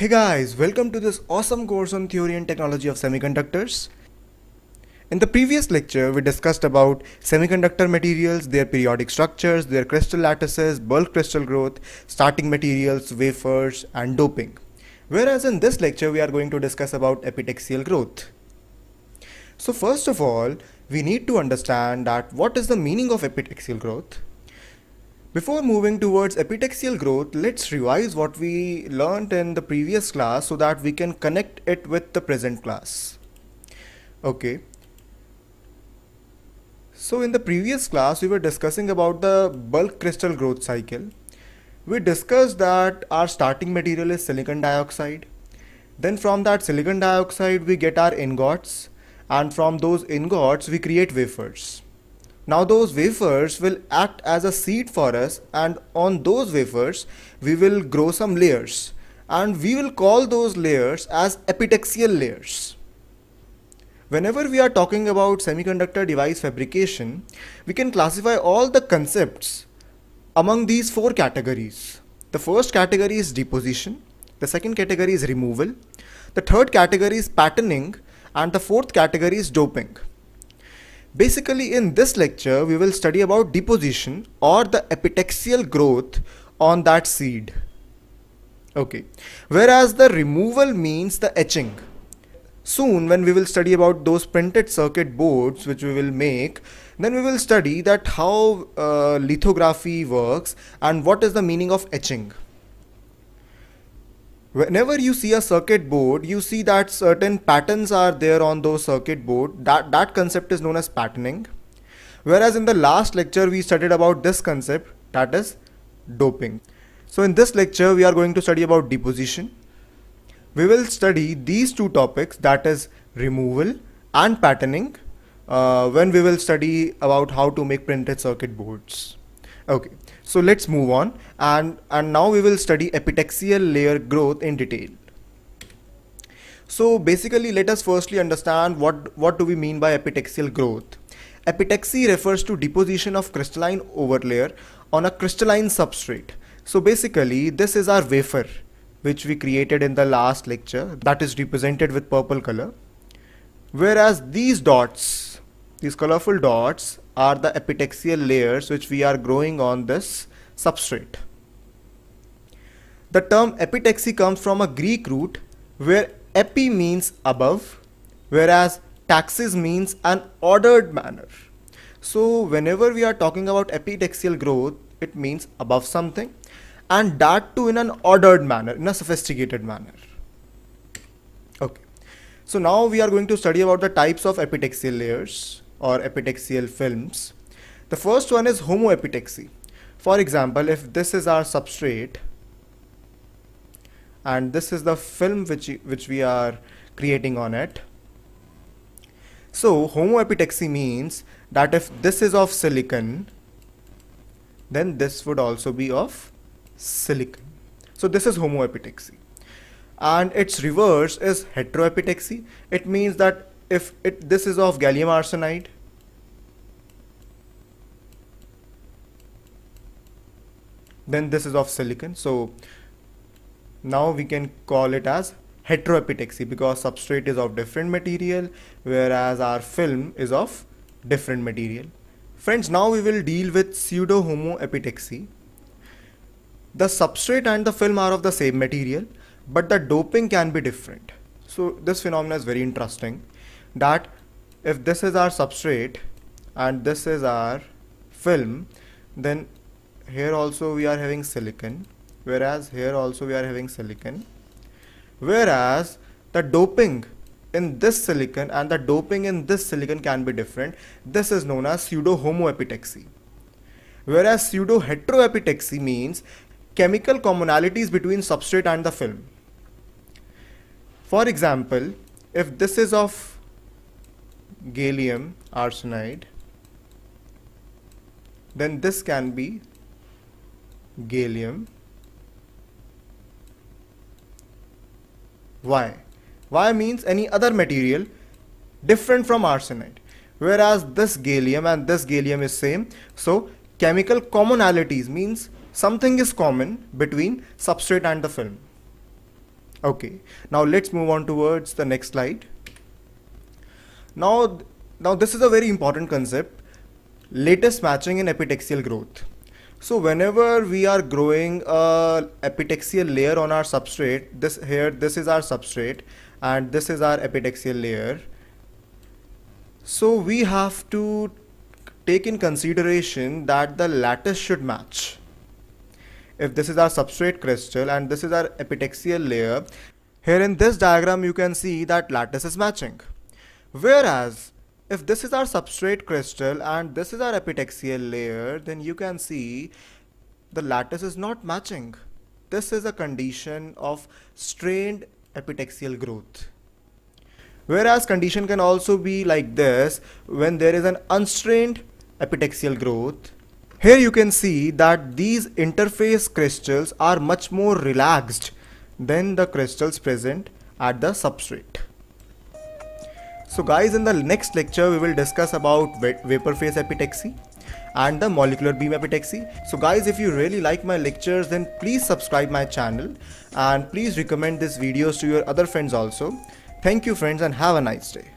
Hey guys, welcome to this awesome course on theory and technology of semiconductors. In the previous lecture, we discussed about semiconductor materials, their periodic structures, their crystal lattices, bulk crystal growth, starting materials, wafers and doping. Whereas in this lecture, we are going to discuss about epitaxial growth. So first of all, we need to understand that what is the meaning of epitaxial growth. Before moving towards epitaxial growth, let's revise what we learnt in the previous class so that we can connect it with the present class. Okay. So in the previous class, we were discussing about the bulk crystal growth cycle. We discussed that our starting material is silicon dioxide. Then from that silicon dioxide, we get our ingots, and from those ingots, we create wafers. Now those wafers will act as a seed for us, and on those wafers we will grow some layers, and we will call those layers as epitaxial layers. Whenever we are talking about semiconductor device fabrication, we can classify all the concepts among these four categories. The first category is deposition, the second category is removal, the third category is patterning, and the fourth category is doping. Basically, in this lecture, we will study about deposition or the epitaxial growth on that seed. Okay. Whereas the removal means the etching. Soon, when we will study about those printed circuit boards which we will make, then we will study that how lithography works and what is the meaning of etching. Whenever you see a circuit board, you see that certain patterns are there on those circuit board. That concept is known as patterning. Whereas in the last lecture, we studied about this concept, that is doping. So in this lecture, we are going to study about deposition. We will study these two topics, that is removal and patterning, when we will study about how to make printed circuit boards. Okay, so let's move on, and now we will study epitaxial layer growth in detail. So basically, let us firstly understand what do we mean by epitaxial growth. Epitaxy refers to deposition of crystalline overlayer on a crystalline substrate. So basically, this is our wafer which we created in the last lecture, that is represented with purple color. Whereas these dots, these colorful dots, are the epitaxial layers which we are growing on this substrate. The term epitaxy comes from a Greek root where epi means above, whereas taxis means an ordered manner. So whenever we are talking about epitaxial growth, it means above something, and that too in an ordered manner, in a sophisticated manner. Okay. So now we are going to study about the types of epitaxial layers or epitaxial films. The first one is homoepitaxy. For example, if this is our substrate and this is the film which we are creating on it. So homoepitaxy means that if this is of silicon, then this would also be of silicon. So this is homoepitaxy. And its reverse is heteroepitaxy. It means that if this is of gallium arsenide, then this is of silicon. So now we can call it as heteroepitaxy because substrate is of different material, whereas our film is of different material. Friends, now we will deal with pseudo homoepitaxy. The substrate and the film are of the same material, but the doping can be different. So this phenomenon is very interesting, that if this is our substrate and this is our film, then here also we are having silicon, whereas here also we are having silicon, whereas the doping in this silicon and the doping in this silicon can be different. This is known as pseudo homoepitaxy. Whereas pseudo heteroepitaxy means chemical commonalities between substrate and the film. For example, if this is of gallium arsenide, then this can be gallium. Why? Why means any other material different from arsenide, whereas this gallium and this gallium is same. So chemical commonalities means something is common between substrate and the film. Okay, now let's move on towards the next slide. Now this is a very important concept, lattice matching in epitaxial growth. So whenever we are growing a epitaxial layer on our substrate, this is our substrate and this is our epitaxial layer. So we have to take in consideration that the lattice should match. If this is our substrate crystal and this is our epitaxial layer, here in this diagram you can see that lattice is matching. Whereas if this is our substrate crystal and this is our epitaxial layer, then you can see the lattice is not matching. This is a condition of strained epitaxial growth. Whereas condition can also be like this when there is an unstrained epitaxial growth. Here you can see that these interface crystals are much more relaxed than the crystals present at the substrate. So guys, in the next lecture we will discuss about vapor phase epitaxy and the molecular beam epitaxy. So guys, if you really like my lectures, then please subscribe my channel and please recommend these videos to your other friends also. Thank you friends and have a nice day.